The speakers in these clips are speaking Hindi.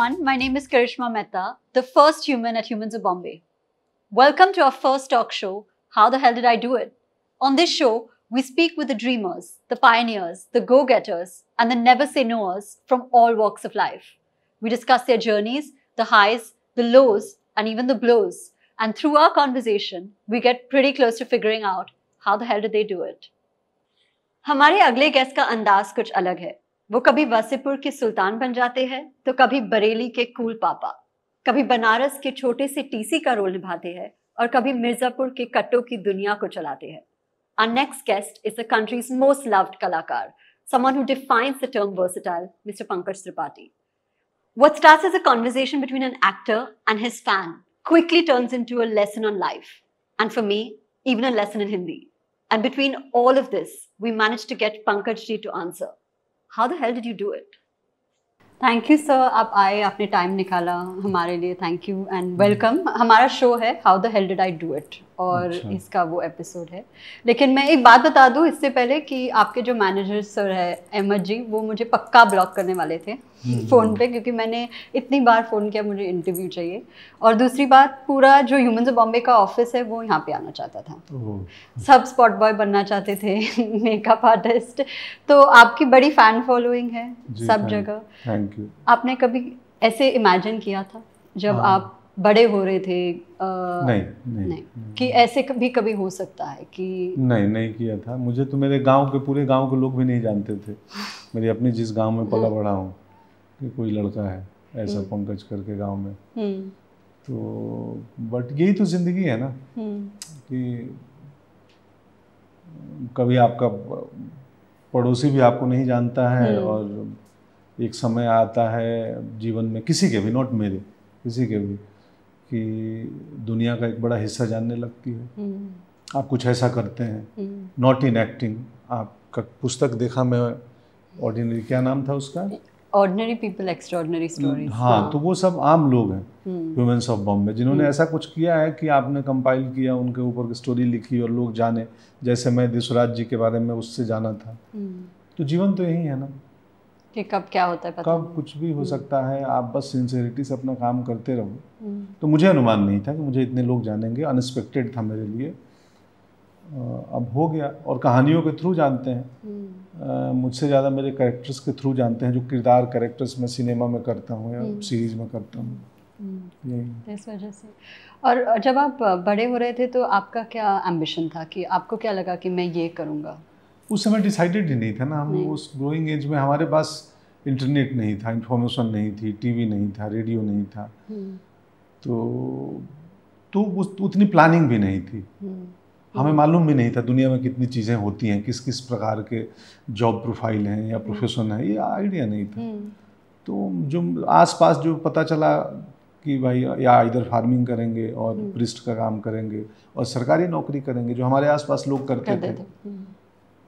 everyone, my name is Karishma Mehta, the first human at Humans of Bombay. Welcome to our first talk show, How the Hell Did I Do It? On this show, we speak with the dreamers, the pioneers, the go-getters and the never-say-noers from all walks of life. We discuss their journeys, the highs, the lows and even the blows. And through our conversation, we get pretty close to figuring out how the hell did they do it. हमारे अगले गेस्ट का अंदाज कुछ अलग है। वो कभी वासेपुर के सुल्तान बन जाते हैं तो कभी बरेली के कूल पापा, कभी बनारस के छोटे से टीसी का रोल निभाते हैं और कभी मिर्जापुर के कट्टों की दुनिया को चलाते हैं। Our next guest is the country's most loved kalakar, someone who defines the term versatile, Mr. Pankaj Tripathi. What starts as a conversation between an actor and his fan quickly turns into a lesson on life, and for me, even a lesson in Hindi. And between all of this, we managed to get Pankaj ji to answer. How the hell did you do it? Thank you, sir. आप आए, आपने टाइम निकाला हमारे लिए. Thank you and welcome. हमारा शो है How the hell did I do it? और इसका वो एपिसोड है. लेकिन मैं एक बात बता दूं इससे पहले कि आपके जो मैनेजर सर है अहमद जी, वो मुझे पक्का ब्लॉक करने वाले थे फ़ोन पे, क्योंकि मैंने इतनी बार फ़ोन किया मुझे इंटरव्यू चाहिए. और दूसरी बात, पूरा जो ह्यूमंस ऑफ बॉम्बे का ऑफिस है वो यहाँ पे आना चाहता था. सब स्पॉट बॉय बनना चाहते थे, मेकअप आर्टिस्ट. तो आपकी बड़ी फ़ैन फॉलोइंग है सब जगह. Thank you. आपने कभी ऐसे इमेजिन किया था जब आप बड़े हो रहे थे? नहीं कि ऐसे कभी हो सकता है कि नहीं किया था. मुझे तो मेरे गांव के पूरे गांव के लोग भी नहीं जानते थे. मेरे अपने जिस गांव में पला बड़ा हूँ कि कोई लड़का है ऐसा पंकज करके गांव में. तो बट यही तो जिंदगी है ना कि कभी आपका पड़ोसी भी आपको नहीं जानता है और एक समय आता है जीवन में किसी के भी, नॉट मेरे, किसी के भी, कि दुनिया का एक बड़ा हिस्सा जानने लगती है. आप कुछ ऐसा करते हैं नॉट इन एक्टिंग. आपका पुस्तक देखा मैं, ऑर्डिनरी, क्या नाम था उसका, ऑर्डिनरी पीपल एक्स्ट्राऑर्डिनरी स्टोरीज. हाँ, तो वो सब आम लोग हैं ह्यूमंस ऑफ बॉम्बे जिन्होंने ऐसा कुछ किया है कि आपने कंपाइल किया, उनके ऊपर स्टोरी लिखी और लोग जाने. जैसे मैं दिसराज जी के बारे में उससे जाना था. तो जीवन तो यही है ना कि कब क्या होता है पता नहीं, कब कुछ भी हो सकता है. आप बस सिंसियरिटी से अपना काम करते रहो. तो मुझे अनुमान नहीं था कि मुझे इतने लोग जानेंगे, अनएक्सपेक्टेड था मेरे लिए. अब हो गया. और कहानियों के थ्रू जानते हैं मुझसे ज़्यादा, मेरे कैरेक्टर्स के थ्रू जानते हैं, जो किरदार कैरेक्टर्स मैं सिनेमा में करता हूँ या सीरीज में करता हूँ. इस वजह से. और जब आप बड़े हो रहे थे तो आपका क्या एम्बिशन था, कि आपको क्या लगा कि मैं ये करूँगा? उस समय डिसाइडेड ही नहीं था ना. हम उस ग्रोइंग एज में, हमारे पास इंटरनेट नहीं था, इंफॉर्मेशन नहीं थी, टीवी नहीं था, रेडियो नहीं था. तो उतनी प्लानिंग भी नहीं थी. हमें मालूम भी नहीं था दुनिया में कितनी चीज़ें होती हैं, किस किस प्रकार के जॉब प्रोफाइल हैं या प्रोफेशन है, ये आइडिया नहीं था. तो जो आसपास जो पता चला कि भाई या इधर फार्मिंग करेंगे और प्रिस्ट का काम करेंगे और सरकारी नौकरी करेंगे, जो हमारे आसपास लोग करते थे.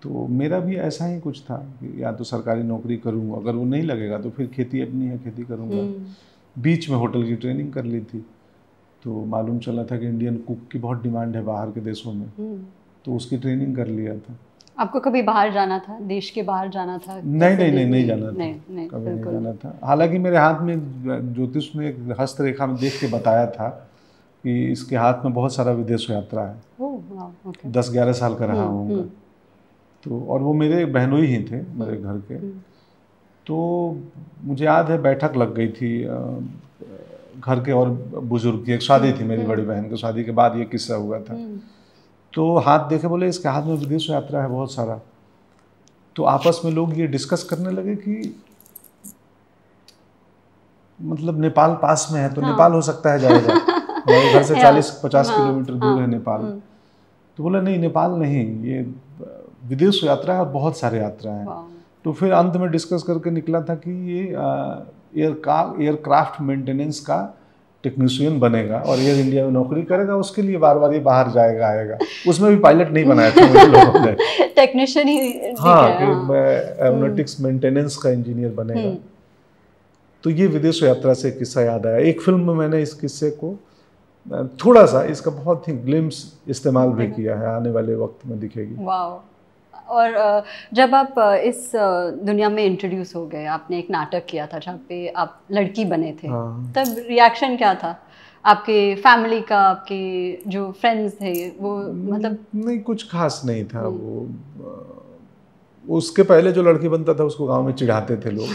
तो मेरा भी ऐसा ही कुछ था कि या तो सरकारी नौकरी करूँगा, अगर वो नहीं लगेगा तो फिर खेती अपनी है, खेती करूँगा. बीच में होटल की ट्रेनिंग कर ली थी तो मालूम चला था कि इंडियन कुक की बहुत डिमांड है बाहर के देशों में, तो उसकी ट्रेनिंग कर लिया था. आपको कभी बाहर जाना था, देश के बाहर जाना था? नहीं जाना था. हालांकि मेरे हाथ में ज्योतिष ने एक हस्तरेखा में देख के बताया था कि इसके हाथ में बहुत सारा विदेश यात्रा है. 10-11 साल का रहा हूँ. तो और वो मेरे बहनोई ही थे मेरे घर के. तो मुझे याद है बैठक लग गई थी घर के और बुजुर्ग की, एक शादी थी मेरी बड़ी बहन की, शादी के बाद ये किस्सा हुआ था. तो हाथ देखे, बोले इसके हाथ में विदेश यात्रा है बहुत सारा. तो आपस में लोग ये डिस्कस करने लगे कि मतलब नेपाल पास में है तो नेपाल हो सकता है जाएगा. मेरे घर से 40-50 किलोमीटर दूर है नेपाल. तो बोला नहीं नेपाल नहीं, ये विदेश यात्रा है और बहुत सारे यात्रा है. तो फिर अंत में डिस्कस करके निकला था कि ये एयरक्राफ्ट मेंटेनेंस का टेक्नीशियन बनेगा और एयर इंडिया में नौकरी करेगा. उसके लिए बार बार ये बाहर जाएगा आएगा. उसमें भी पायलट नहीं बनाया था मुझे लोगों ने, टेक्नीशियन ही. हाँ, एरोनॉटिक्स मेंटेनेंस का इंजीनियर बनेगा. तो ये विदेश यात्रा से किस्सा याद आया. एक फिल्म में मैंने इस किस्से को थोड़ा सा, इसका बहुत ही ग्लिम्स इस्तेमाल भी किया है, आने वाले वक्त में दिखेगी. और जब आप इस दुनिया में इंट्रोड्यूस हो गए, आपने एक नाटक किया था जहाँ पे आप लड़की बने थे, तब रिएक्शन क्या था आपके फैमिली का, आपके जो फ्रेंड्स थे? वो मतलब नहीं, कुछ खास नहीं था। वो उसके पहले जो लड़की बनता था उसको गांव में चिढ़ाते थे लोग।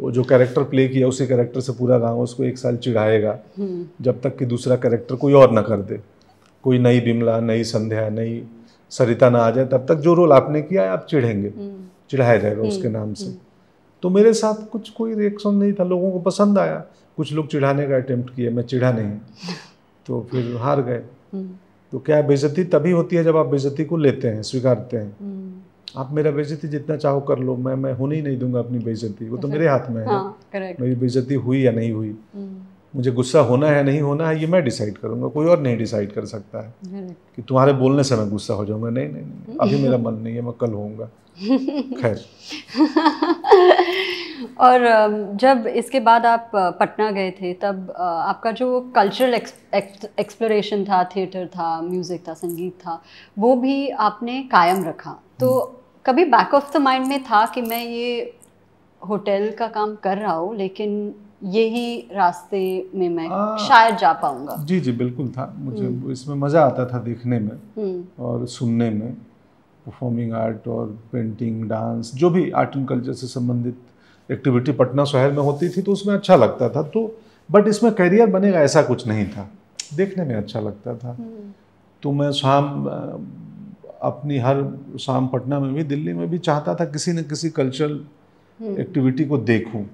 वो जो कैरेक्टर प्ले किया उसी कैरेक्टर से पूरा गांव उसको एक साल चिढ़ाएगा, जब तक कि दूसरा कैरेक्टर कोई और ना कर दे, कोई नई बिमला, नई संध्या, नई सरिता ना आ जाए, तब तक जो रोल आपने किया है आप चिढ़ेंगे, चिढ़ाया जाएगा उसके नाम से। तो मेरे साथ कुछ कोई रिएक्शन नहीं था, लोगों को पसंद आया। कुछ लोग चिढ़ाने का अटेम्प्ट किया, मैं चिढ़ा नहीं, तो फिर हार गए। तो क्या बेइज्जती तभी होती है जब आप बेइज्जती को लेते हैं, स्वीकारते हैं। आप मेरा बेइज्जती जितना चाहो कर लो, मैं होने ही नहीं दूंगा अपनी बेइज्जती। वो तो मेरे हाथ में है। हाँ, मेरी बेइज्जती हुई या नहीं हुई, मुझे गुस्सा होना है नहीं होना है, ये मैं डिसाइड करूंगा, कोई और नहीं डिसाइड कर सकता है कि तुम्हारे बोलने से मैं गुस्सा हो जाऊंगा। नहीं नहीं, नहीं अभी मेरा मन नहीं है, मैं कल होऊंगा। खैर। और जब इसके बाद आप पटना गए थे, तब आपका जो कल्चरल एक्सप्लोरेशन था, थिएटर था, म्यूज़िक था, संगीत था, वो भी आपने कायम रखा। तो कभी बैक ऑफ द माइंड में था कि मैं ये होटल का काम कर रहा हूँ लेकिन यही रास्ते में मैं शायद जा पाऊंगा? जी जी बिल्कुल था। मुझे इसमें मज़ा आता था देखने में और सुनने में। परफॉर्मिंग आर्ट और पेंटिंग, डांस, जो भी आर्ट एंड कल्चर से संबंधित एक्टिविटी पटना शहर में होती थी तो उसमें अच्छा लगता था। तो बट इसमें करियर बनेगा ऐसा कुछ नहीं था, देखने में अच्छा लगता था। तो मैं शाम अपनी हर शाम पटना में भी, दिल्ली में भी चाहता था किसी न किसी कल्चरल एक्टिविटी को देखूं।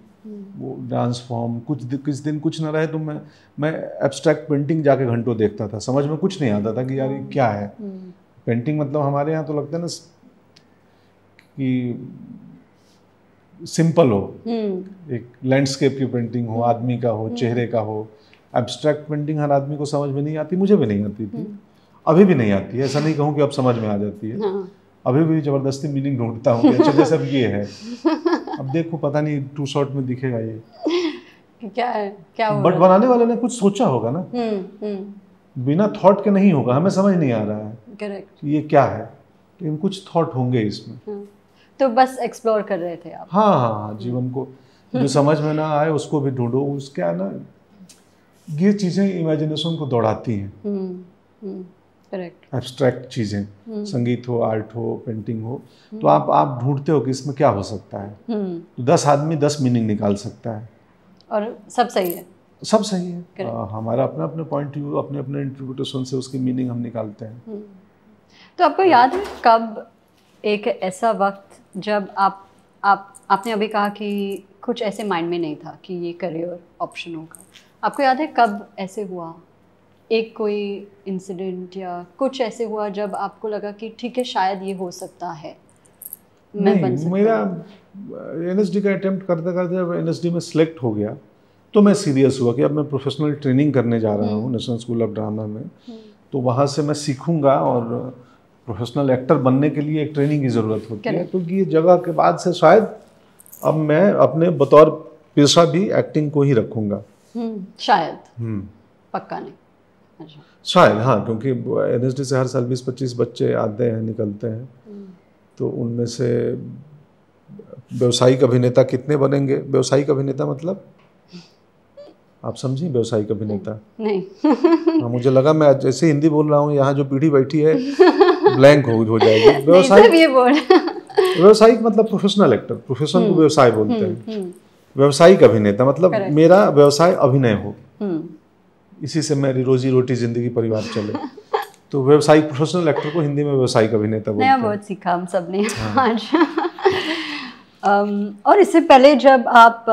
वो डांस फॉर्म, कुछ दिन कुछ ना रहे तो मैं एब्स्ट्रैक्ट पेंटिंग जाके घंटों देखता था। समझ में कुछ नहीं आता था कि यार ये क्या है पेंटिंग। मतलब हमारे यहाँ तो लगता है ना कि सिंपल हो, एक लैंडस्केप की पेंटिंग हो, आदमी का हो, चेहरे का हो। एब्स्ट्रैक्ट पेंटिंग हर आदमी को समझ में नहीं आती, मुझे भी नहीं आती थी, अभी भी नहीं आती है। ऐसा नहीं कहूँ कि अब समझ में आ जाती है। अभी भी जबरदस्ती मीनिंग ढूंढता हूँ, अच्छा जैसे अब ये है, अब देखो पता नहीं टू शॉट में दिखेगा ये क्या है, क्या होगा। बट बनाने वाले ने कुछ सोचा होगा ना, बिना थॉट के नहीं होगा। हमें समझ नहीं आ रहा है करेक्ट ये क्या है, लेकिन कुछ थॉट होंगे इसमें। तो बस एक्सप्लोर कर रहे थे आप? हाँ हाँ, जीवन को जो समझ में ना आए उसको भी ढूंढो। उसके आना ये चीजें इमेजिनेशन को दौड़ाती हैं, एब्स्ट्रैक्ट चीज़ें, संगीत हो, आर्ट हो, पेंटिंग हो। तो आप ढूंढते हो कि इसमें क्या हो सकता है। तो 10 आदमी 10 मीनिंग निकाल सकता है और सब सही है, सब सही है। हमारा अपना अपने पॉइंट व्यू, अपने अपने इंटरप्रिटेशन से उसकी मीनिंग हम निकालते हैं। तो आपको याद है कब एक ऐसा वक्त जब आपने अभी कहा कि कुछ ऐसे माइंड में नहीं था कि ये करियर ऑप्शन होगा, आपको याद है कब ऐसे हुआ? एक कोई इंसिडेंट या कुछ ऐसे हुआ जब आपको लगा कि ठीक है शायद ये हो सकता है, मैं बन सकता हूं। मेरा एनएसडी का अटेम्प्ट करते करते जब एनएसडी में सिलेक्ट हो गया तो मैं सीरियस हुआ कि अब मैं प्रोफेशनल ट्रेनिंग करने जा रहा हूँ नेशनल स्कूल ऑफ ड्रामा में। तो वहाँ से मैं सीखूंगा और प्रोफेशनल एक्टर बनने के लिए एक ट्रेनिंग की ज़रूरत होती है। तो ये जगह के बाद से शायद अब मैं अपने बतौर पेशा भी एक्टिंग को ही रखूँगा, शायद, पक्का नहीं शायद। हाँ, क्योंकि एनएसडी से हर साल 20-25 बच्चे आते हैं, निकलते हैं। तो उनमें से व्यावसायिक अभिनेता कितने बनेंगे? व्यावसायिक अभिनेता मतलब आप समझिए, व्यावसायिक अभिनेता नहीं। मुझे लगा मैं जैसे हिंदी बोल रहा हूँ, यहाँ जो पीढ़ी बैठी है ब्लैंक हो जाएगी। व्यावसायिक मतलब प्रोफेशनल एक्टर, प्रोफेशन को व्यवसाय बोलते हैं। व्यावसायिक अभिनेता मतलब मेरा व्यवसाय अभिनय हो, इसी से मेरी रोजी रोटी, जिंदगी, परिवार चले। तो व्यावसायिक प्रोफेशनल एक्टर को हिंदी में व्यावसायिक अभिनेता बोलते हैं। बहुत सीखा हम सब ने आज। और इससे पहले जब आप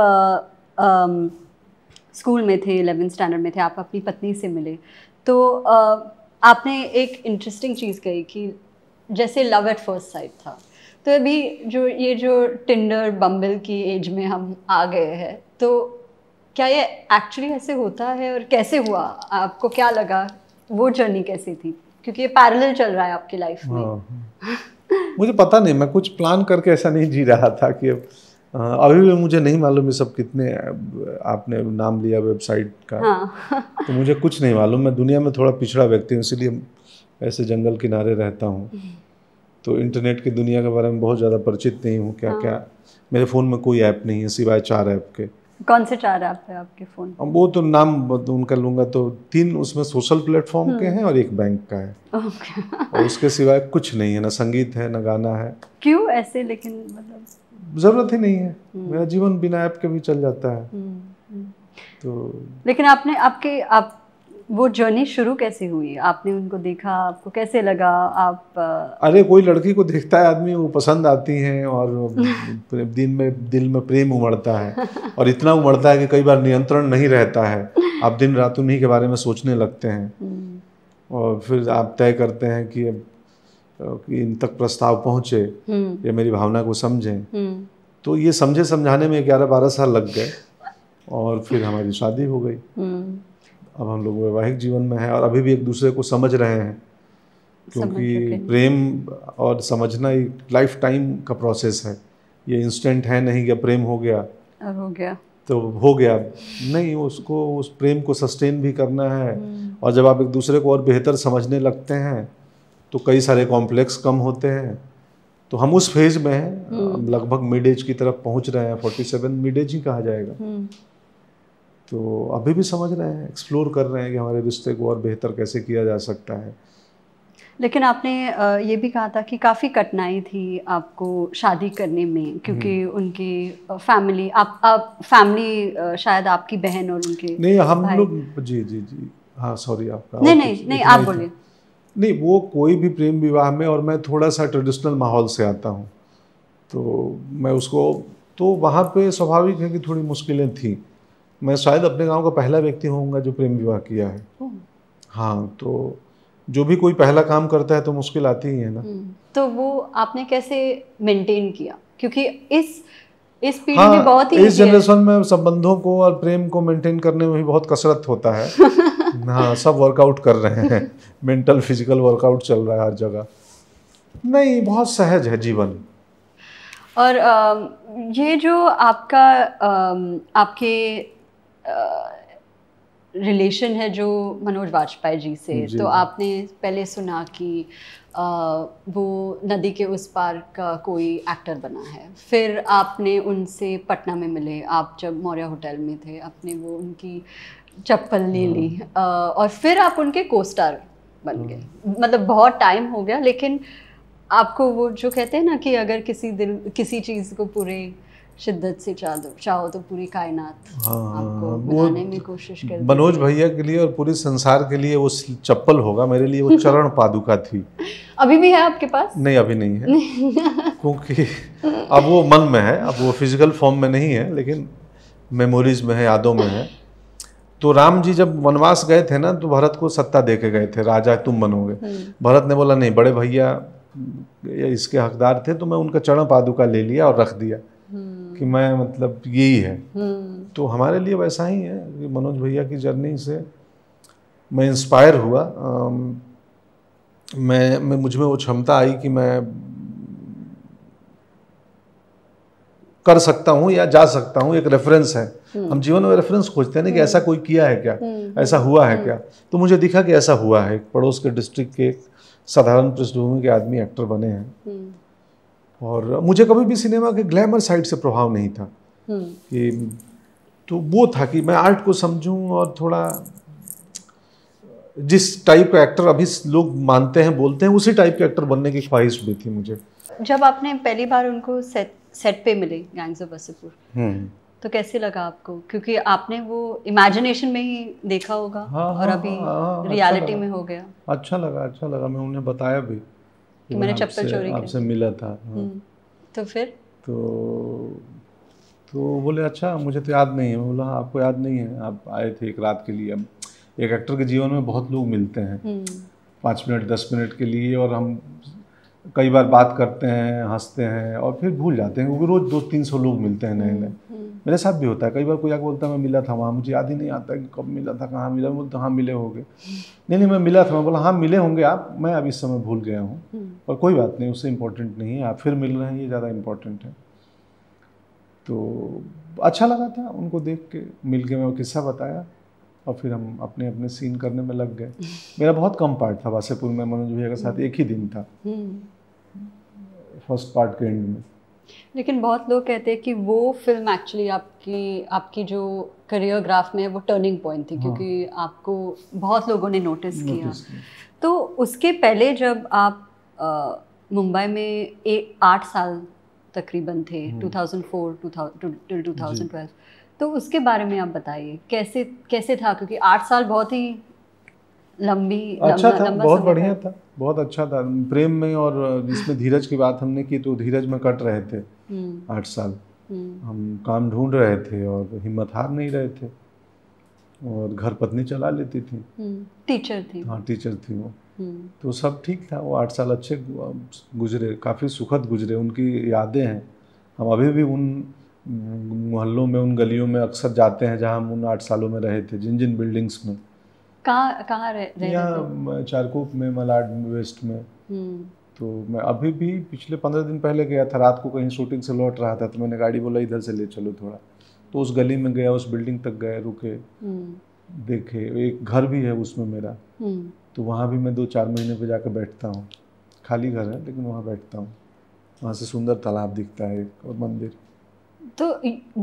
स्कूल में थे, 11th स्टैंडर्ड में थे, आप अपनी पत्नी से मिले तो आपने एक इंटरेस्टिंग चीज़ कही कि जैसे लव एट फर्स्ट साइट था। तो अभी जो ये जो टिंडर बम्बल की एज में हम आ गए हैं, तो क्या ये एक्चुअली ऐसे होता है और कैसे हुआ? आपको क्या लगा, वो जर्नी कैसी थी? क्योंकि ये पैरेलल चल रहा है आपकी लाइफ में। मुझे पता नहीं, मैं कुछ प्लान करके ऐसा नहीं जी रहा था कि अभी भी मुझे नहीं मालूम ये सब कितने आपने नाम लिया वेबसाइट का। हाँ। तो मुझे कुछ नहीं मालूम, मैं दुनिया में थोड़ा पिछड़ा व्यक्ति हूँ, इसीलिए ऐसे जंगल किनारे रहता हूँ। तो इंटरनेट की दुनिया के बारे में बहुत ज़्यादा परिचित नहीं हूँ। क्या क्या मेरे फ़ोन में कोई ऐप नहीं है सिवाय 4 ऐप के। कौन से 4 ऐप है आपके फ़ोन? अब वो तो नाम उनका लूँगा तो 3 उसमें सोशल प्लेटफॉर्म के हैं और 1 बैंक का है। और उसके सिवाय कुछ नहीं है, ना संगीत है ना गाना है। क्यों ऐसे? लेकिन मतलब ज़रूरत ही नहीं है, मेरा जीवन बिना ऐप के भी चल जाता है। तो लेकिन आपने आपके आप वो जर्नी शुरू कैसे हुई? आपने उनको देखा, आपको कैसे लगा? आप अरे कोई लड़की को देखता है आदमी, वो पसंद आती हैं और दिल में प्रेम उमड़ता है। और इतना उमड़ता है कि कई बार नियंत्रण नहीं रहता है, आप दिन रात उन्हीं के बारे में सोचने लगते हैं। और फिर आप तय करते हैं कि अब इन तक प्रस्ताव पहुँचे या मेरी भावना को समझें। तो ये समझाने में 11-12 साल लग गए और फिर हमारी शादी हो गई। अब हम लोग वैवाहिक जीवन में हैं और अभी भी एक दूसरे को समझ रहे हैं, क्योंकि प्रेम और समझना एक लाइफ टाइम का प्रोसेस है। ये इंस्टेंट है नहीं कि प्रेम हो गया अब हो गया नहीं, उसको उस प्रेम को सस्टेन भी करना है। और जब आप एक दूसरे को और बेहतर समझने लगते हैं तो कई सारे कॉम्प्लेक्स कम होते हैं। तो हम उस फेज में हैं, लगभग मिड एज की तरफ पहुंच रहे हैं। 47 मिड एज ही कहा जाएगा। तो अभी भी समझ रहे हैं, एक्सप्लोर कर रहे हैं कि हमारे रिश्ते को और बेहतर कैसे किया जा सकता है। लेकिन आपने ये भी कहा था कि काफ़ी कठिनाई थी आपको शादी करने में, क्योंकि उनकी फैमिली आप फैमिली शायद आपकी बहन और उनके नहीं हम लोग जी जी जी हाँ सॉरी आपका नहीं आप बोलिए। नहीं वो कोई भी प्रेम विवाह में, और मैं थोड़ा सा ट्रेडिशनल माहौल से आता हूँ तो मैं उसको तो वहाँ पे स्वाभाविक है कि थोड़ी मुश्किलें थीं। मैं शायद अपने गांव का पहला व्यक्ति होऊंगा जो प्रेम विवाह किया है। हाँ तो जो भी कोई पहला काम करता है तो मुश्किल आती ही है ना। तो वो आपने कैसे मेंटेन किया, क्योंकि इस पीढ़ी में बहुत ही इस जनरेशन में संबंधों को और प्रेम को मेंटेन करने में भी बहुत कसरत होता है। हाँ सब वर्कआउट कर रहे हैं, मेंटल फिजिकल वर्कआउट चल रहा है हर जगह। नहीं बहुत सहज है जीवन। और ये जो आपका आपके रिलेशन है जो मनोज वाजपेयी जी से, तो आपने पहले सुना कि वो नदी के उस पार का कोई एक्टर बना है, फिर आपने उनसे पटना में मिले, आप जब मौर्या होटल में थे आपने वो उनकी चप्पल ले ली और फिर आप उनके कोस्टार बन गए। मतलब बहुत टाइम हो गया, लेकिन आपको वो जो कहते हैं ना कि अगर किसी चीज़ को पूरे शिद्दत से चाहो तो पूरी कायनात आपको बनाने में कोशिश करते। मनोज भैया के लिए और पूरे संसार के लिए वो चप्पल होगा, मेरे लिए वो चरण पादुका थी। अभी भी है आपके पास? नहीं अभी नहीं है क्योंकि अब वो मन में है, अब वो फिजिकल फॉर्म में नहीं है लेकिन मेमोरीज में है, यादों में है। तो राम जी जब वनवास गए थे ना तो भरत को सत्ता दे के गए थे, राजा तुम बनोगे। भरत ने बोला नहीं, बड़े भैया इसके हकदार थे, तो मैं उनका चरण पादुका ले लिया और रख दिया कि मैं मतलब यही है। तो हमारे लिए वैसा ही है कि मनोज भैया की जर्नी से मैं इंस्पायर हुआ। मैं मुझ में वो क्षमता आई कि मैं कर सकता हूँ या जा सकता हूँ। एक रेफरेंस है, हम जीवन में रेफरेंस खोजते हैं ना कि ऐसा कोई किया है क्या, ऐसा हुआ है क्या। तो मुझे दिखा कि ऐसा हुआ है, पड़ोस के डिस्ट्रिक्ट के साधारण पृष्ठभूमि के आदमी एक्टर बने हैं। और मुझे कभी भी सिनेमा के ग्लैमर साइड से प्रभाव नहीं था कि तो वो था कि मैं आर्ट को समझूं और थोड़ा जिस टाइप का एक्टर अभी लोग मानते हैं बोलते हैं उसी टाइप के एक्टर बनने की ख्वाहिश भी थी मुझे। जब आपने पहली बार उनको सेट पे मिले गैंग्स ऑफ वासेपुर तो कैसे लगा आपको, क्योंकि आपने वो इमेजिनेशन में ही देखा होगा। और अभी रियलिटी में हो गया। अच्छा लगा। मैं उन्हें बताया भी कि मैंने चप्पल चोरी आपसे मिला था। तो फिर तो बोले अच्छा मुझे तो याद नहीं है। बोला आपको याद नहीं है, आप आए थे एक रात के लिए। अब एक एक्टर के जीवन में बहुत लोग मिलते हैं 5 मिनट 10 मिनट के लिए, और हम कई बार बात करते हैं, हंसते हैं और फिर भूल जाते हैं, क्योंकि रोज़ 200-300 लोग मिलते हैं नए नए। मेरे साथ भी होता है, कई बार कोई आकर बोलता है मैं मिला था वहाँ, मुझे याद ही नहीं आता कि कब मिला था, कहाँ मिला। बोलते हाँ मिले होंगे। नहीं मैं मिला था। मैं बोला हाँ मिले होंगे आप, मैं अभी इस समय भूल गया हूँ, पर कोई बात नहीं, उससे इम्पोर्टेंट नहीं है। आप फिर मिल रहे हैं, ये ज़्यादा इम्पोर्टेंट है। तो अच्छा लगा था उनको देख के, मिल के। मैं किस्सा बताया और फिर हम अपने अपने सीन करने में लग गए। मेरा बहुत कम पार्ट था वासेपुर में मनोज भैया के साथ, एक ही दिन था। फर्स्ट पार्ट के एंड में। लेकिन बहुत लोग कहते हैं कि वो फिल्म एक्चुअली आपकी जो करियर ग्राफ में है वो टर्निंग पॉइंट थी, क्योंकि आपको बहुत लोगों ने नोटिस किया। तो उसके पहले जब आप मुंबई में 8 साल तकरीबन थे, 2004 to 2012, तो उसके बारे में आप बताइए कैसे था, क्योंकि 8 साल बहुत ही लंबा था, बहुत बढ़िया था, बहुत अच्छा था। प्रेम में और जिसमें धीरज की बात हमने की, तो धीरज में कट रहे थे 8 साल। हम काम ढूंढ रहे थे और हिम्मत हार नहीं रहे थे, और घर पत्नी चला लेती थी, टीचर थी। हाँ, टीचर थी वो, तो सब ठीक था। वो 8 साल अच्छे गुजरे, काफ़ी सुखद गुजरे। उनकी यादें हैं, हम अभी भी उन मोहल्लों में, उन गलियों में अक्सर जाते हैं जहाँ हम उन 8 सालों में रहे थे, जिन बिल्डिंग्स में। कहाँ रहे? चारकोप में, मलाड वेस्ट में। तो मैं अभी भी पिछले 15 दिन पहले गया था, रात को कहीं शूटिंग से लौट रहा था, तो मैंने गाड़ी बोला इधर से ले चलो थोड़ा, तो उस गली में गया, उस बिल्डिंग तक गए, रुके, देखे। एक घर भी है उसमें मेरा, तो वहाँ भी मैं 2-4 महीने पे जाकर बैठता हूँ। खाली घर है लेकिन वहाँ बैठता हूँ, वहाँ से सुंदर तालाब दिखता है और मंदिर। तो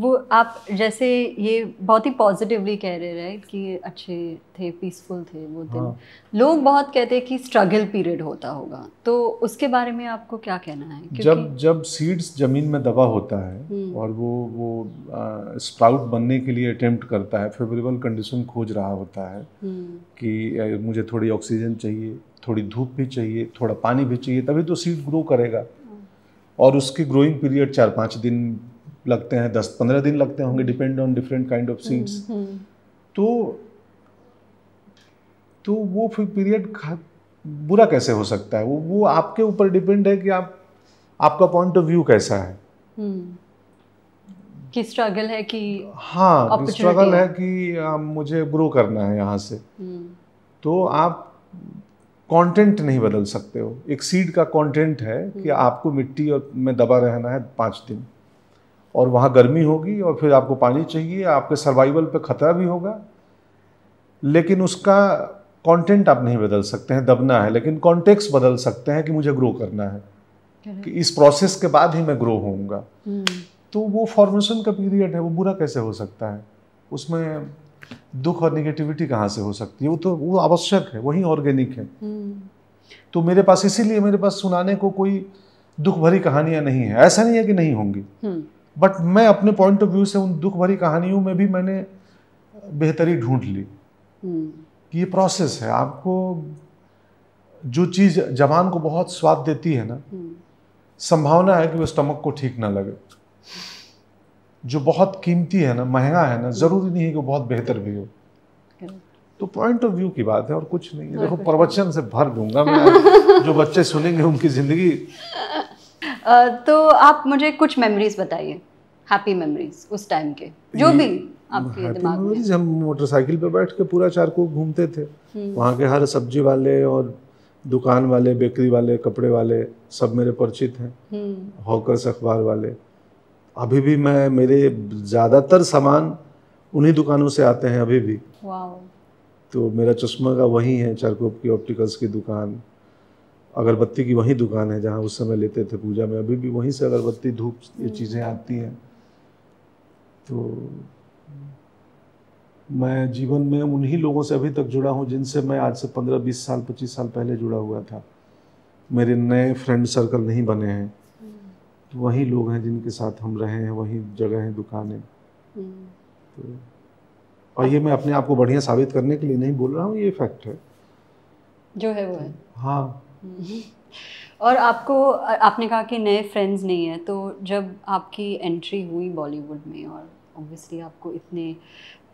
वो आप जैसे ये बहुत ही पॉजिटिवली कह रहे राइट कि अच्छे थे, पीसफुल थे वो दिन। हाँ। लोग बहुत कहते हैं कि स्ट्रगल पीरियड होता होगा, तो उसके बारे में आपको क्या कहना है? क्योंकि जब सीड्स ज़मीन में दबा होता है और वो स्प्राउट बनने के लिए अटेम्प्ट करता है, फेवरेबल कंडीशन खोज रहा होता है कि मुझे थोड़ी ऑक्सीजन चाहिए, थोड़ी धूप भी चाहिए, थोड़ा पानी भी चाहिए, तभी तो सीड ग्रो करेगा। और उसकी ग्रोइंग पीरियड 4-5 दिन लगते हैं, 10-15 दिन लगते होंगे, depend on different kind of seeds. तो वो फिर पीरियड बुरा कैसे हो सकता है? वो आपके ऊपर डिपेंड है कि आपका पॉइंट ऑफ व्यू कैसा है, कि स्ट्रगल है कि स्ट्रगल है कि मुझे ग्रो करना है यहाँ से। तो आप कंटेंट नहीं बदल सकते हो। एक सीड का कंटेंट है कि आपको मिट्टी में दबा रहना है 5 दिन, और वहाँ गर्मी होगी और फिर आपको पानी चाहिए, आपके सर्वाइवल पे खतरा भी होगा, लेकिन उसका कंटेंट आप नहीं बदल सकते हैं, दबना है। लेकिन कॉन्टेक्स्ट बदल सकते हैं कि मुझे ग्रो करना है, कि इस प्रोसेस के बाद ही मैं ग्रो होऊंगा। तो वो फॉर्मेशन का पीरियड है, वो बुरा कैसे हो सकता है? उसमें दुख और निगेटिविटी कहाँ से हो सकती है? वो तो वो आवश्यक है, वही ऑर्गेनिक है। तो मेरे पास, इसीलिए मेरे पास सुनाने को कोई दुख भरी कहानियाँ नहीं है। ऐसा नहीं है कि नहीं होंगी, बट मैं अपने पॉइंट ऑफ व्यू से उन दुख भरी कहानियों में भी मैंने बेहतरी ढूंढ ली। कि ये प्रोसेस है, आपको जो चीज़ जवान को बहुत स्वाद देती है ना, संभावना है कि वो स्टमक को ठीक ना लगे। जो बहुत कीमती है ना, महंगा है ना, ज़रूरी नहीं है कि वो बहुत बेहतर भी हो। तो पॉइंट ऑफ व्यू की बात है और कुछ नहीं है। देखो, प्रवचन से भर दूंगा मैं, जो बच्चे सुनेंगे उनकी ज़िंदगी। तो आप मुझे कुछ मेमोरीज बताइए, हैप्पी मेमोरीज उस टाइम के, जो भी आपके दिमाग में। हम मोटरसाइकिल पे बैठ के पूरा चारकोप घूमते थे। वहाँ के हर सब्जी वाले और दुकान वाले, बेकरी वाले, कपड़े वाले, सब मेरे परिचित हैं। हॉकर्स, अखबार वाले, अभी भी मैं, मेरे ज़्यादातर सामान उन्हीं दुकानों से आते हैं अभी भी। तो मेरा चश्मा का वही है, चारकोप की ऑप्टिकल्स की दुकान। अगरबत्ती की वही दुकान है जहाँ उस समय लेते थे पूजा में, अभी भी वहीं से अगरबत्ती, धूप, ये चीज़ें आती हैं। तो मैं जीवन में उन्हीं लोगों से अभी तक जुड़ा हूँ जिनसे मैं आज से 15-20 साल 25 साल पहले जुड़ा हुआ था। मेरे नए फ्रेंड सर्कल नहीं बने हैं, तो वही लोग हैं जिनके साथ हम रहे हैं, वही जगह है, दुकानें। तो, और ये मैं अपने आप को बढ़िया साबित करने के लिए नहीं बोल रहा हूँ, ये फैक्ट है जो है वो है। हाँ। और आपने कहा कि नए फ्रेंड्स नहीं है, तो जब आपकी एंट्री हुई बॉलीवुड में और ऑब्वियसली आपको इतने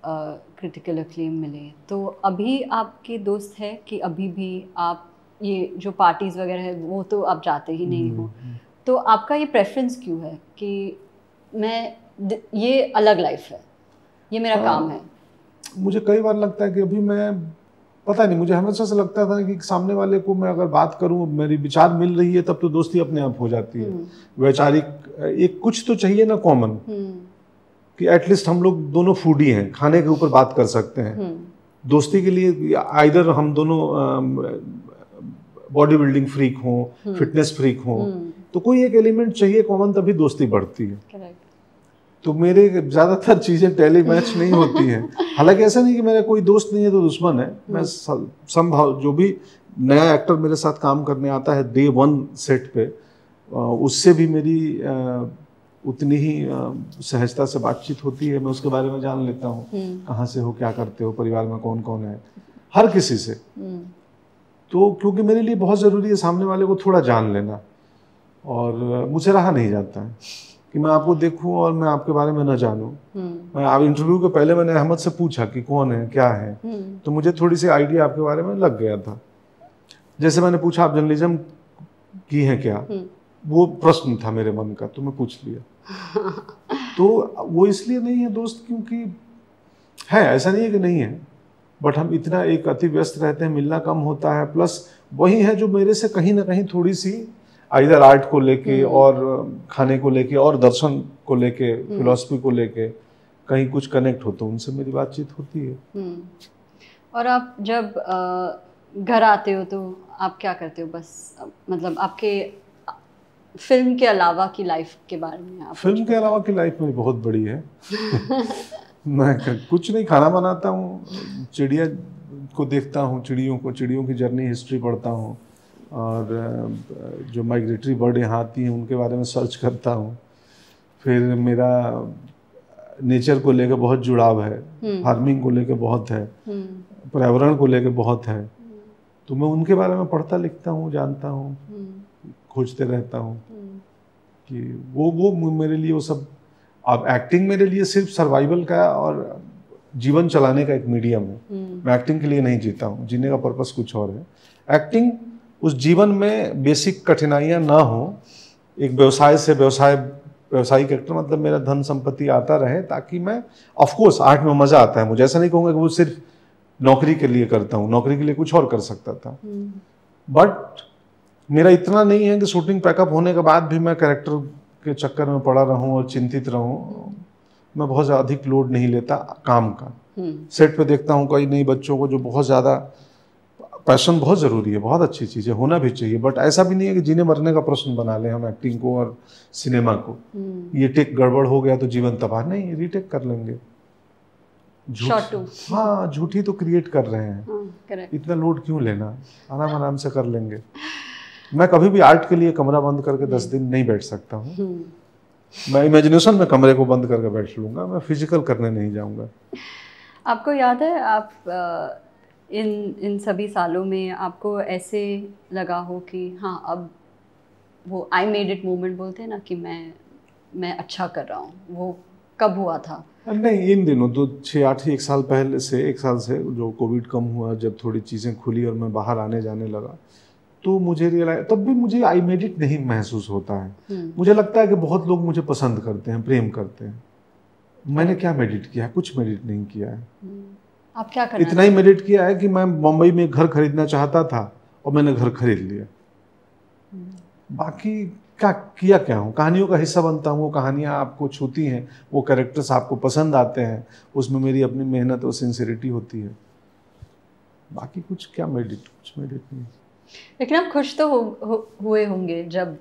क्रिटिकल अक्लेम मिले, तो अभी आपके दोस्त हैं कि अभी भी आप ये जो पार्टीज़ वगैरह है वो तो आप जाते ही नहीं हो? तो आपका ये प्रेफरेंस क्यों है कि मैं, ये अलग लाइफ है, ये मेरा काम है? मुझे कई बार लगता है कि अभी मैं, पता नहीं, मुझे हमेशा से लगता था कि सामने वाले को मैं अगर बात करूं, मेरी विचार मिल रही है, तब तो दोस्ती अपने आप हो जाती है। वैचारिक एक कुछ तो चाहिए ना कॉमन, कि एटलीस्ट हम लोग दोनों फूडी हैं, खाने के ऊपर बात कर सकते हैं। दोस्ती के लिए आइदर हम दोनों बॉडी बिल्डिंग फ्रीक हों, फिटनेस फ्रीक हों, तो कोई एक एलिमेंट चाहिए कॉमन, तभी दोस्ती बढ़ती है। Correct. तो मेरे ज़्यादातर चीज़ें टैली मैच नहीं होती हैं। हालांकि ऐसा नहीं कि मेरा कोई दोस्त नहीं है तो दुश्मन है। मैं संभाव जो भी नया एक्टर मेरे साथ काम करने आता है डे वन सेट पे, उससे भी मेरी उतनी ही सहजता से बातचीत होती है। मैं उसके बारे में जान लेता हूँ, कहाँ से हो, क्या करते हो, परिवार में कौन कौन है, हर किसी से। तो क्योंकि मेरे लिए बहुत ज़रूरी है सामने वाले को थोड़ा जान लेना, और मुझे रहा नहीं जाता है कि मैं आपको देखूं और मैं आपके बारे में ना जानूं। मैं आप इंटरव्यू के पहले मैंने अहमद से पूछा कि कौन है, क्या है, तो मुझे थोड़ी सी आइडिया आपके बारे में लग गया था। जैसे मैंने पूछा आप जर्नलिज्म की हैं क्या, वो प्रश्न था मेरे मन का, तो मैं पूछ लिया। तो वो इसलिए नहीं है दोस्त क्योंकि है, ऐसा नहीं है कि नहीं है, बट हम इतना एक अति व्यस्त रहते हैं, मिलना कम होता है। प्लस वही है जो मेरे से कहीं ना कहीं थोड़ी सी आइदर आर्ट को लेके और खाने को लेके और दर्शन को लेके, फिलॉसफी को लेके कहीं कुछ कनेक्ट हो, तो उनसे मेरी बातचीत होती है। और आप जब घर आते हो तो आप क्या करते हो? बस मतलब आपके फिल्म के अलावा की लाइफ के बारे में आप? फिल्म के अलावा की लाइफ मेरी बहुत बड़ी है। मैं कुछ नहीं, खाना बनाता हूँ, चिड़िया को देखता हूँ, चिड़ियों की जर्नी हिस्ट्री पढ़ता हूँ, और जो माइग्रेटरी बर्ड यहाँ आती हैं उनके बारे में सर्च करता हूँ। फिर मेरा नेचर को लेकर बहुत जुड़ाव है, फार्मिंग को लेकर बहुत है, पर्यावरण को लेकर बहुत है, तो मैं उनके बारे में पढ़ता, लिखता हूँ, जानता हूँ, खोजते रहता हूँ कि वो मेरे लिए वो सब। अब एक्टिंग मेरे लिए सिर्फ सर्वाइवल का और जीवन चलाने का एक मीडियम है। मैं एक्टिंग के लिए नहीं जीता हूँ, जीने का पर्पस कुछ और है। एक्टिंग उस जीवन में बेसिक कठिनाइयाँ ना हो, एक व्यवसाय से व्यवसायिक एक्टर, मतलब मेरा धन संपत्ति आता रहे, ताकि मैं, ऑफ कोर्स आर्ट में मज़ा आता है मुझे, ऐसा नहीं कहूँगा कि वो सिर्फ नौकरी के लिए करता हूँ, नौकरी के लिए कुछ और कर सकता था, बट मेरा इतना नहीं है कि शूटिंग पैकअप होने के बाद भी मैं कैरेक्टर के चक्कर में पड़ा रहूँ और चिंतित रहूँ। मैं बहुत ज़्यादा अधिक लोड नहीं लेता काम का। सेट पे देखता हूँ कई नई बच्चों को जो बहुत ज़्यादा पैशन, बहुत ज़रूरी है, बहुत अच्छी चीज़ है, होना भी चाहिए, बट ऐसा भी नहीं है कि जीने मरने का प्रश्न बना लें हम एक्टिंग को और सिनेमा को। ये टेक गड़बड़ हो गया तो जीवन तबाह, नहीं, रीटेक कर लेंगे। हाँ, झूठी तो क्रिएट कर रहे हैं, इतना लोड क्यों लेना, आराम आराम से कर लेंगे। मैं कभी भी आर्ट के लिए कमरा बंद करके 10 दिन नहीं बैठ सकता हूँ। मैं इमेजिनेशन में कमरे को बंद करके बैठ लूँगा, मैं फिजिकल करने नहीं जाऊँगा। आपको याद है, आप इन सभी सालों में आपको ऐसे लगा हो कि हाँ अब वो आई मेड इट मोमेंट बोलते हैं ना, कि मैं अच्छा कर रहा हूँ, वो कब हुआ था? नहीं, इन दिनों तो 6-8 साल पहले से, 1 साल से जो कोविड कम हुआ, जब थोड़ी चीज़ें खुली और मैं बाहर आने जाने लगा, तो मुझे रियलाइज, तब भी मुझे आई मेड इट नहीं महसूस होता है। मुझे लगता है कि बहुत लोग मुझे पसंद करते हैं, प्रेम करते हैं, मैंने क्या मेडिट किया है, कुछ मेडिट नहीं किया है। आप क्या करना? इतना ही मेडिट किया है कि मैं मुंबई में घर खरीदना चाहता था और मैंने घर खरीद लिया, बाकी क्या किया, क्या हूँ। कहानियों का हिस्सा बनता हूँ, वो कहानियाँ आपको छूती हैं, वो कैरेक्टर्स आपको पसंद आते हैं, उसमें मेरी अपनी मेहनत और सिंसियरिटी होती है, बाकी कुछ क्या मेडिट, कुछ मेडिट नहीं। लेकिन आप खुश तो हुए होंगे जब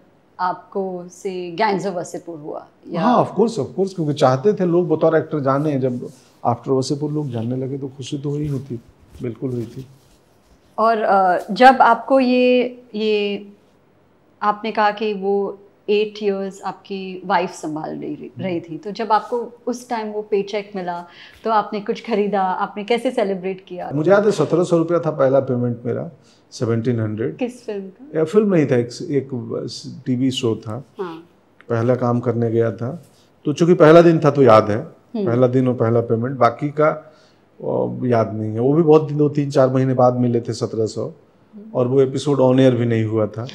आपको से गैंग्स ऑफ वसेपुर हुआ? हाँ, ऑफ कोर्स, क्योंकि चाहते थे लोग बतौर एक्टर जाने, जब आफ्टर वसेपुर लोग जानने लगे तो खुशी तो हुई होती, बिल्कुल हुई थी। और जब आपको ये आपने कहा कि वो 8 इयर्स आपकी वाइफ संभाल रही थी, तो जब आपको उस टाइम वो पेचेक मिला तो आपने कुछ खरीदा, आपने कैसे सेलिब्रेट किया? मुझे याद है 1700 रुपया था पहला पेमेंट मेरा, 1700। किस फिल्म का? या फिल्म नहीं था, एक टीवी शो था। हाँ। पहला काम करने गया था, तो चूंकि पहला दिन था तो याद है, पहला दिन और पहला पेमेंट, बाकी का याद नहीं है। वो भी बहुत दिन, 3-4 महीने बाद मिले थे 1700, और वो एपिसोड ऑन एयर भी नहीं हुआ था,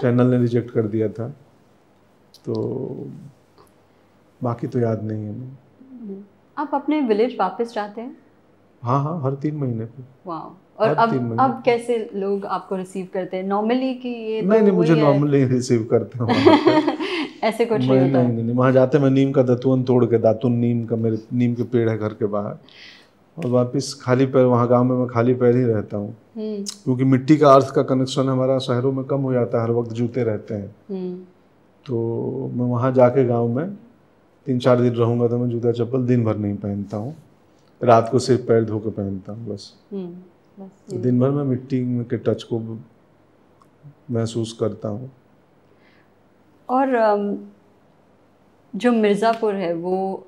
चैनल ने रिजेक्ट कर दिया था, तो बाकी तो याद नहीं है। आप अपने विलेज वापस जाते हैं? हाँ हाँ, हर 3 महीने पे। वाह। और अब कैसे लोग आपको रिसीव करते हैं? नॉर्मली कि ये नहीं, मुझे नॉर्मली रिसीव करता हूँ। ऐसे कुछ नहीं होता? नहीं, वहाँ जाते मैं नीम का दतवन तोड़ के, दातुन नीम का, मेरे नीम के पेड़ है घर के बाहर, और वापस खाली पैर, वहाँ गांव में मैं खाली पैर ही रहता हूँ, क्योंकि मिट्टी का अर्थ का कनेक्शन हमारा शहरों में कम हो जाता है, हर वक्त जूते रहते हैं, तो मैं वहाँ जाके गांव में 3-4 दिन रहूँगा, तो मैं जूता चप्पल दिन भर नहीं पहनता हूँ, रात को सिर्फ पैर धो के पहनता हूँ बस। दिन भर मैं मिट्टी के टच को महसूस करता हूँ। और जो मिर्ज़ापुर है वो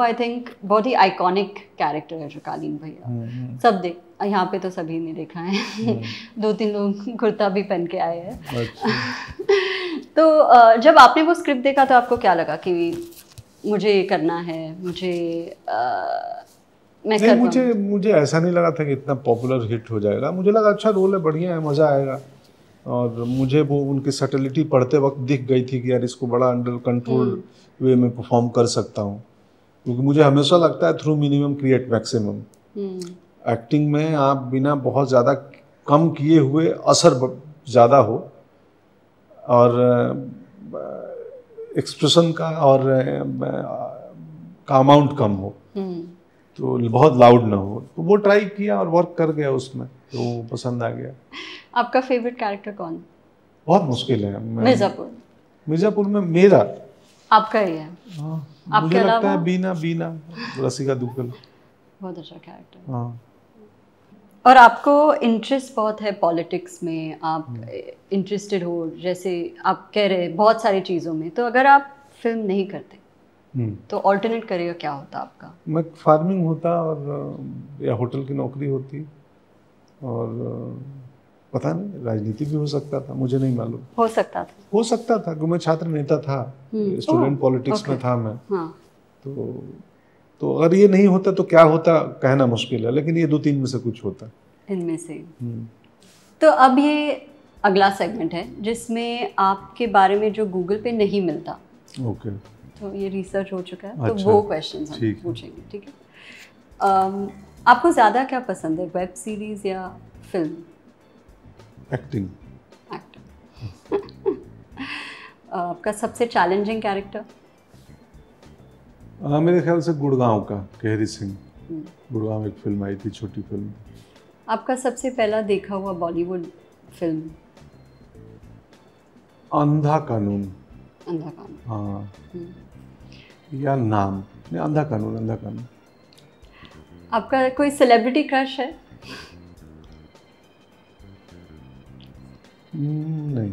आई थिंक बहुत ही आइकॉनिक कैरेक्टर है जो कालीन भैया, सब देख, यहाँ पे तो सभी ने देखा है, 2-3 लोग कुर्ता भी पहन के आए हैं। तो जब आपने वो स्क्रिप्ट देखा तो आपको क्या लगा कि मुझे ये करना है, मुझे ऐसा नहीं लगा था कि इतना पॉपुलर हिट हो जाएगा, मुझे लगा अच्छा रोल है, बढ़िया है, मज़ा आएगा। और मुझे वो उनकी सटलिटी पढ़ते वक्त दिख गई थी कि यार इसको बड़ा अंडर कंट्रोल वे में परफॉर्म कर सकता हूँ, क्योंकि मुझे हमेशा लगता है through minimum create maximum. Acting में आप बिना बहुत ज़्यादा कम किए हुए असर ज़्यादा हो, और एक्सप्रेशन का और का अमाउंट कम हो, तो बहुत लाउड ना हो, तो वो ट्राई किया और वर्क कर गया उसमें, तो पसंद आ गया। आपका फेवरेट कैरेक्टर कौन? बहुत मुश्किल है। मिर्ज़ापुर में मेरा आपका ही है। मुझे लगता है बीना रसिका दुग्गल, बहुत अच्छा कैरेक्टर। हाँ। और आपको इंटरेस्ट बहुत है पॉलिटिक्स में, आप इंटरेस्टेड हो, जैसे आप कह रहे बहुत सारी चीज़ों में, तो अगर आप फिल्म नहीं करते तो ऑल्टरनेट करियर क्या होता आपका? मैं फार्मिंग होता, और या होटल की नौकरी होती, और पता नहीं राजनीति भी हो सकता था, मुझे नहीं मालूम। हो सकता था क्योंकि मैं छात्र नेता था, स्टूडेंट पॉलिटिक्स में था मैं। हाँ। तो अगर ये नहीं होता तो क्या होता कहना मुश्किल है, लेकिन ये 2-3 में से कुछ होता, इनमें से। तो अब ये अगला सेगमेंट है जिसमें आपके बारे में जो गूगल पे नहीं मिलता, ओके, तो ये रिसर्च हो चुका है। अच्छा, तो वो क्वेश्चंस हम पूछेंगे, ठीक है? आपको ज़्यादा क्या पसंद है, वेब सीरीज या फिल्म? एक्टिंग। आपका सबसे चैलेंजिंग कैरेक्टर? मेरे ख्याल से गुड़गांव का कहरी सिंह। गुड़गांव एक फिल्म आई थी, छोटी फिल्म। आपका सबसे पहला देखा हुआ बॉलीवुड फिल्म? अंधा कानून। हाँ, या नाम नहीं, अंधा कानून। आपका कोई सेलिब्रिटी क्रश है? नहीं,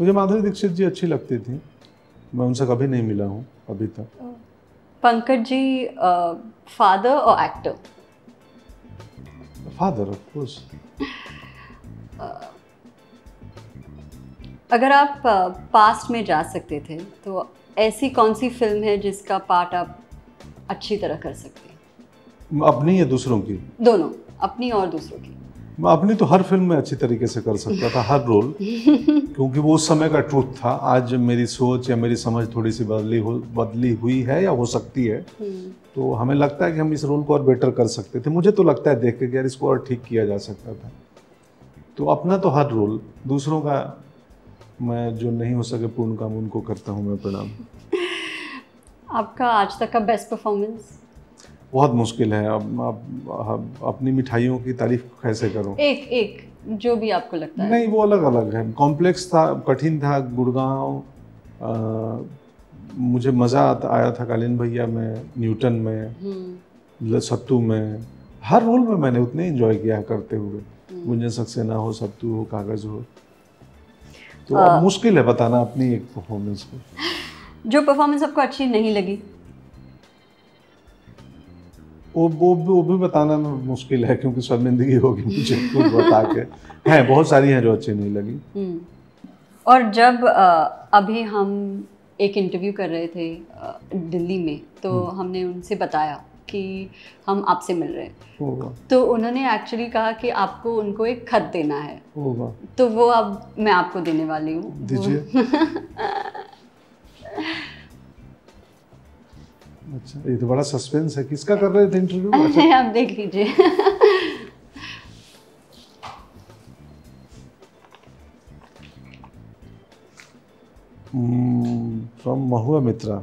मुझे माधुरी दीक्षित जी अच्छी लगती थी, मैं उनसे कभी नहीं मिला हूँ अभी तक। पंकज जी फादर और एक्टर? Father, of course. अगर आप पास्ट में जा सकते थे तो ऐसी कौन सी फिल्म है जिसका पार्ट आप अच्छी तरह कर सकते हैं? अपनी या दूसरों की? दोनों, अपनी और दूसरों की। मैं अपनी तो हर फिल्म में अच्छी तरीके से कर सकता था, हर रोल, क्योंकि वो उस समय का ट्रूथ था। आज मेरी सोच या मेरी समझ थोड़ी सी बदली हुई है या हो सकती है, तो हमें लगता है कि हम इस रोल को और बेटर कर सकते थे। मुझे तो लगता है देख के कि यार इसको और ठीक किया जा सकता था। तो अपना तो हर रोल, दूसरों का मैं जो नहीं हो सके पूर्ण काम उनको करता हूँ मैं प्रणाम। आपका आज तक का बेस्ट परफॉर्मेंस? बहुत मुश्किल है, अब अपनी मिठाइयों की तारीफ कैसे करूं? एक जो भी आपको लगता है। नहीं, वो अलग है। कॉम्प्लेक्स था, कठिन था। गुड़गांव मुझे मज़ा आया था, कालीन भैया में, न्यूटन में, सत्तू में, हर रोल में मैंने उतने एंजॉय किया करते हुए। गुंजन सक्सेना हो, सत्तू हो, कागज हो। तो अब मुश्किल है बताना अपनी एक परफॉर्मेंस को। जो परफॉर्मेंस आपको अच्छी नहीं लगी वो भी बताना मुश्किल है, क्योंकि शर्मिंदगी होगी मुझे कुछ बता के। हैं, बहुत सारी हैं जो अच्छी नहीं लगी। और जब अभी हम एक इंटरव्यू कर रहे थे दिल्ली में, तो हमने उनसे बताया कि हम आपसे मिल रहे हैं, तो उन्होंने एक्चुअली कहा कि आपको उनको एक खत देना है, तो वो अब मैं आपको देने वाली हूँ। दीजिए। अच्छा, ये तो बड़ा सस्पेंस है, किसका कर रहे थे इंटरव्यू? अच्छा, आप देख लीजिए। From Mahua Mitra.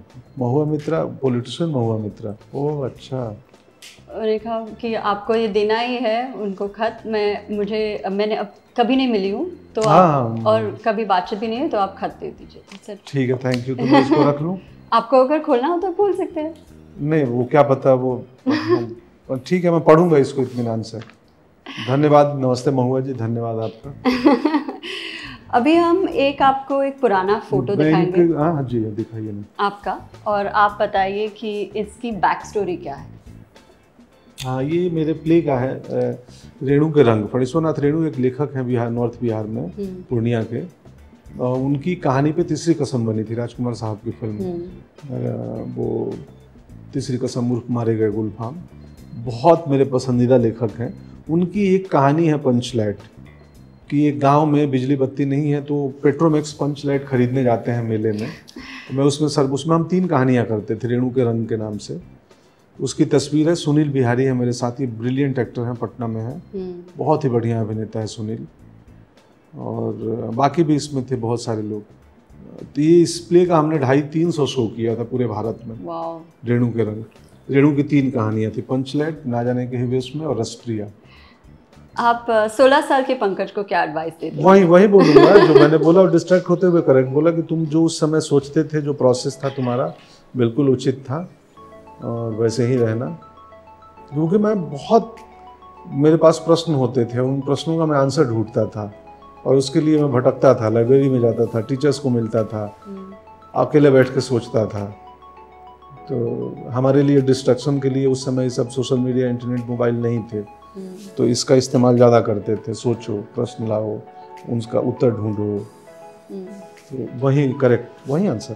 पॉलिटिशियन महुआ मित्रा। ओह अच्छा, रेखा कि आपको ये देना ही है उनको खत, मैंने अब कभी नहीं मिली हूँ तो आप, और कभी बातचीत भी नहीं है तो आप खत दे दीजिए सर। ठीक है, थैंक यू। तो मैं इसको रख लूँ? आपको अगर खोलना हो तो खोल सकते हैं। नहीं वो क्या पता वो ठीक है, मैं पढ़ूंगा इसको इत्मीनान से। धन्यवाद। नमस्ते महुआ जी, धन्यवाद आपका। अभी हम आपको एक पुराना फोटो दिखाएंगे। हाँ जी दिखाइए ना आपका, और आप बताइए कि इसकी बैक स्टोरी क्या है। हाँ, ये मेरे प्ले का है रेणु के रंग। फणीश्वरनाथ रेणु एक लेखक हैं बिहार, नॉर्थ बिहार में पूर्णिया के। उनकी कहानी पे तीसरी कसम बनी थी, राजकुमार साहब की फिल्म। वो तीसरी कसम उर्फ मारे गए गुलफाम, बहुत मेरे पसंदीदा लेखक हैं। उनकी एक कहानी है पंचलाइट कि एक गांव में बिजली बत्ती नहीं है तो पेट्रोमैक्स पंचलाइट खरीदने जाते हैं मेले में। तो मैं उसमें हम 3 कहानियाँ करते थे रेणु के रंग के नाम से। उसकी तस्वीर है, सुनील बिहारी है मेरे साथी, ब्रिलियंट एक्टर हैं, पटना में हैं, बहुत ही बढ़िया अभिनेता है सुनील। और बाकी भी इसमें थे बहुत सारे लोग। तो ये इस प्ले का हमने 250-300 शो किया था पूरे भारत में। रेणु के रंग, रेणु की 3 कहानियाँ थी, पंचलाइट, ना जाने के हिवेश में और रस्ट्रिया। आप 16 साल के पंकज को क्या एडवाइस देते हैं? वही बोलूँगा जो मैंने बोला, और डिस्ट्रैक्ट होते हुए करेक्ट बोला कि तुम जो उस समय सोचते थे, जो प्रोसेस था तुम्हारा बिल्कुल उचित था और वैसे ही रहना। क्योंकि मैं मेरे पास प्रश्न होते थे, उन प्रश्नों का मैं आंसर ढूंढता था और उसके लिए मैं भटकता था, लाइब्रेरी में जाता था, टीचर्स को मिलता था, अकेले बैठ के सोचता था। तो हमारे लिए डिस्ट्रैक्शन के लिए उस समय सब सोशल मीडिया, इंटरनेट, मोबाइल नहीं थे, तो इसका इस्तेमाल ज़्यादा करते थे। सोचो, प्रश्न लाओ, उनका उत्तर ढूंढो, तो वही करेक्ट, वही answer.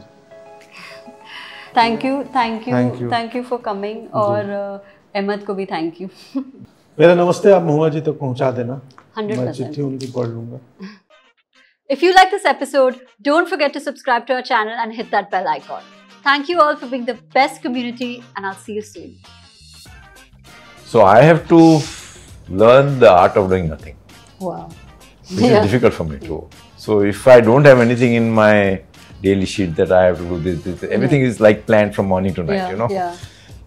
Thank you, thank you, thank you for coming. और अहमद को भी थैंक यू। मेरा नमस्ते आप महुआ जी तक पहुंचा देना, 100% चिट्ठी उनकी पढ़ लूंगा। If you like this episode, don't forget to subscribe to our channel and hit that bell icon. Thank you all for being the best community, and I'll see you soon. So I have to learn the art of doing nothing. Wow. Which is difficult for me too. So if I don't have anything in my daily sheet that I have to do this, everything is like planned from morning to night, you know. Yeah.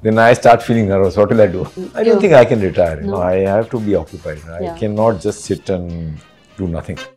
Then I start feeling nervous. What will I do? I don't think I can retire. You know, I have to be occupied. I cannot just sit and do nothing.